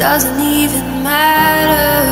Doesn't even matter.